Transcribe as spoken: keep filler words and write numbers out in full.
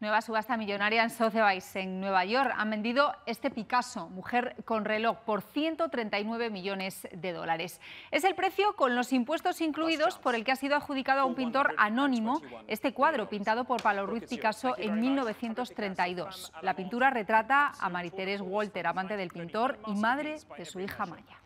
Nueva subasta millonaria en Sotheby's, en Nueva York. Han vendido este Picasso, Mujer con reloj, por ciento treinta y nueve millones de dólares. Es el precio con los impuestos incluidos por el que ha sido adjudicado a un pintor anónimo este cuadro, pintado por Pablo Ruiz Picasso en mil novecientos treinta y dos. La pintura retrata a Marie Therese Walter, amante del pintor y madre de su hija Maya.